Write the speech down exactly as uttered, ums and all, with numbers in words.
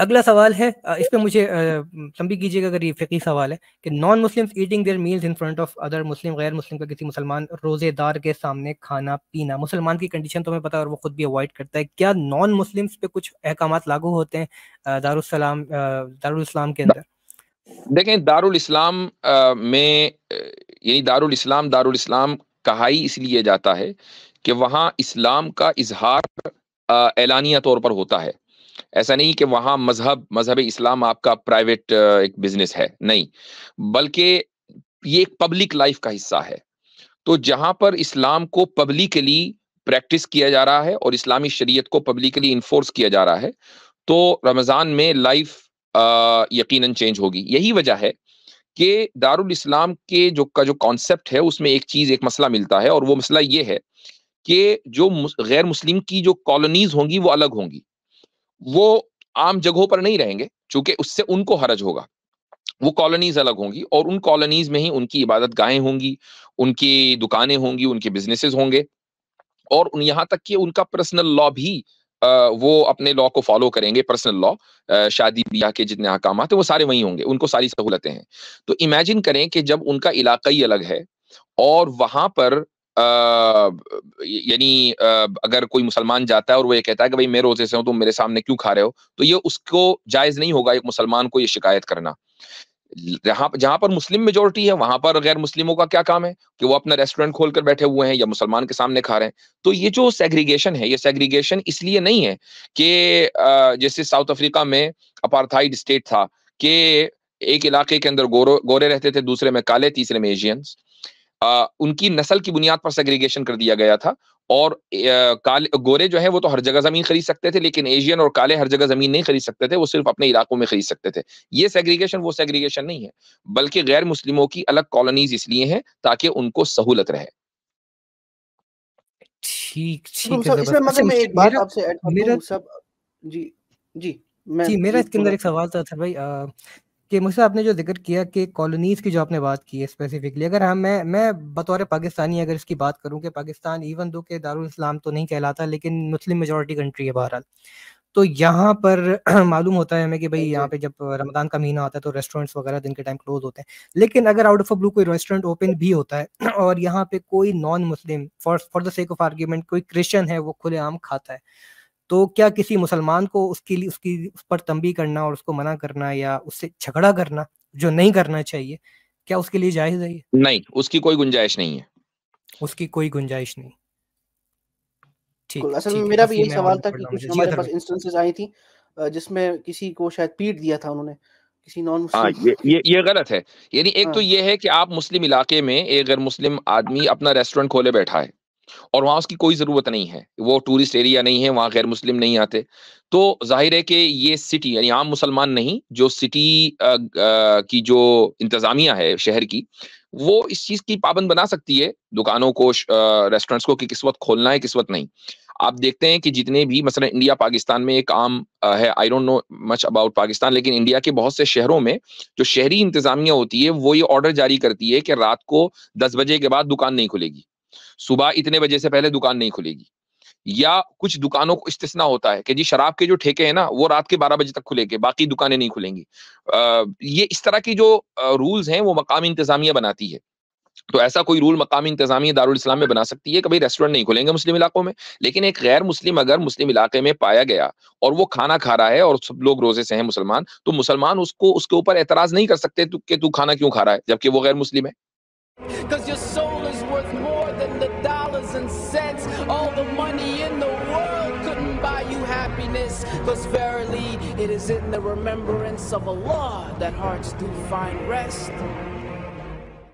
अगला सवाल है, इस पे मुझे तंबीह कीजिएगा अगर ये फ़िक़ही सवाल है कि non Muslims eating their meals in front of other Muslim, गैर मुस्लिम का किसी मुसलमान रोज़ेदार के सामने खाना पीना, मुसलमान की कंडीशन तो हमें पता है और वो खुद भी अवॉइड करता है, क्या नॉन मुस्लिम्स पे कुछ अहकामात लागू होते हैं दारुल सलाम दारुल इस्लाम के अंदर? देखें, दारुल इस्लाम में यही दारुल इस्लाम दारुल इस्लाम कहा ही इसलिए जाता है कि वहाँ इस्लाम का इजहार एलानिया तौर पर होता है। ऐसा नहीं कि वहाँ मजहब मजहब इस्लाम आपका प्राइवेट एक बिजनेस है, नहीं, बल्कि ये एक पब्लिक लाइफ का हिस्सा है। तो जहाँ पर इस्लाम को पब्लिकली प्रैक्टिस किया जा रहा है और इस्लामी शरीयत को पब्लिकली इन्फोर्स किया जा रहा है, तो रमज़ान में लाइफ यकीनन चेंज होगी। यही वजह है कि दारुल इस्लाम के जो का जो कॉन्सेप्ट है उसमें एक चीज़, एक मसला मिलता है, और वो मसला ये है कि जो गैर मुस्लिम की जो कॉलोनीज होंगी वो अलग होंगी, वो आम जगहों पर नहीं रहेंगे चूंकि उससे उनको हरज होगा। वो कॉलोनीज अलग होंगी और उन कॉलोनीज में ही उनकी इबादत गाहें होंगी, उनकी दुकानें होंगी, उनके बिजनेसेस होंगे, और यहाँ तक कि उनका पर्सनल लॉ भी आ, वो अपने लॉ को फॉलो करेंगे। पर्सनल लॉ, शादी ब्याह के जितने अहकाम हैं वो सारे वहीं होंगे, उनको सारी सहूलतें हैं। तो इमेजिन करें कि जब उनका इलाका ही अलग है और वहाँ पर यानी अगर कोई मुसलमान जाता है और वो ये कहता है कि भाई मैं रोजे से हूँ, तुम मेरे सामने क्यों खा रहे हो, तो ये उसको जायज़ नहीं होगा एक मुसलमान को ये शिकायत करना। जहाँ जहाँ पर मुस्लिम मेजोरिटी है वहाँ पर गैर मुस्लिमों का क्या काम है कि वो अपना रेस्टोरेंट खोल कर बैठे हुए हैं या मुसलमान के सामने खा रहे हैं। तो ये जो सेग्रीगेशन है, ये सेग्रीगेशन इसलिए नहीं है कि जैसे साउथ अफ्रीका में अपार्थाइड स्टेट था कि एक इलाके के अंदर गोरो गोरे रहते थे, दूसरे में काले, तीसरे में एशियंस। आ, उनकी नस्ल की बुनियाद पर सेग्रीगेशन कर दिया गया था और आ, काले गोरे जो है वो तो हर जगह जमीन खरीद सकते थे, लेकिन एशियन और काले हर जगह जमीन नहीं खरीद सकते थे, वो सिर्फ अपने इलाकों में खरीद सकते थे। ये सेग्रीगेशन वो सेग्रीगेशन नहीं है, बल्कि गैर मुस्लिमों की अलग कॉलोनीज इसलिए हैं ताकि उनको सहूलत रहे। ठीक ठीक है, इसमें मतलब मैं एक बात आपसे ऐड करता हूं सब। जी जी मैं जी मेरा इसके अंदर एक सवाल था भाई कि मुझसे आपने जो जिक्र किया कि कॉलोनीज़ की जो आपने बात की है स्पेसिफिकली, अगर हम मैं मैं बतौर पाकिस्तानी अगर इसकी बात करूं कि पाकिस्तान इवन दो के दारुल इस्लाम तो नहीं कहलाता लेकिन मुस्लिम मेजॉरिटी कंट्री है बहरहाल, तो यहाँ पर मालूम होता है हमें कि भाई यहाँ पे जब रमज़ान का महीना आता है तो रेस्टोरेंट्स वगैरह दिन के टाइम क्लोज होते हैं, लेकिन अगर आउट ऑफ ब्लू कोई रेस्टोरेंट ओपन भी होता है और यहाँ पे कोई non Muslim for for the sake of argument कोई क्रिश्चियन है वो खुलेआम खाता है, तो क्या किसी मुसलमान को उसके लिए उसकी उस पर तंबीह करना और उसको मना करना या उससे झगड़ा करना जो नहीं करना चाहिए, क्या उसके लिए जायज है? नहीं, उसकी कोई गुंजाइश नहीं है, उसकी कोई गुंजाइश नहीं। ठीक, असल में मेरा भी यही सवाल था कि कुछ हमारे पास इंस्टेंसेस आई थी जिसमें किसी को शायद पीट दिया था उन्होंने, किसी नॉन मुस्लिम। ये ये गलत है। यानी एक तो ये है कि आप मुस्लिम इलाके में एक गैर मुस्लिम आदमी अपना रेस्टोरेंट खोले बैठा है और वहाँ उसकी कोई ज़रूरत नहीं है, वो टूरिस्ट एरिया नहीं है, वहाँ गैर मुस्लिम नहीं आते, तो जाहिर है कि ये सिटी यानी आम मुसलमान नहीं, जो सिटी आ, आ, की जो इंतज़ामिया है शहर की, वो इस चीज़ की पाबंद बना सकती है दुकानों को, रेस्टोरेंट्स को, कि किस वक्त खोलना है किस वक्त नहीं। आप देखते हैं कि जितने भी मसलन इंडिया पाकिस्तान में एक आम है, I don't know much about Pakistan, लेकिन इंडिया के बहुत से शहरों में जो शहरी इंतज़ामिया होती है वो ये ऑर्डर जारी करती है कि रात को दस बजे के बाद दुकान नहीं खुलेगी, सुबह इतने बजे से पहले दुकान नहीं खुलेगी, या कुछ दुकानों को इस्तिस्ना होता है कि जी शराब के जो ठेके हैं ना वो रात के बारह बजे तक खुलेंगे, बाकी दुकानें नहीं खुलेंगी। आ, ये इस तरह की जो रूल्स हैं वो मकामी इंतजामिया बनाती है। तो ऐसा कोई रूल मकामी इंतजामिया दारुल इस्लाम में बना सकती है कि भाई रेस्टोरेंट नहीं खुलेंगे मुस्लिम इलाकों में, लेकिन एक गैर मुस्लिम अगर मुस्लिम इलाके में पाया गया और वो खाना खा रहा है और सब लोग रोजे से हैं मुसलमान, तो मुसलमान उसको उसके ऊपर एतराज नहीं कर सकते कि तू खाना क्यों खा रहा है जबकि वो गैर मुस्लिम है। And cents, all the money in the world couldn't buy you happiness, cause verily it is in the remembrance of Allah that hearts do find rest.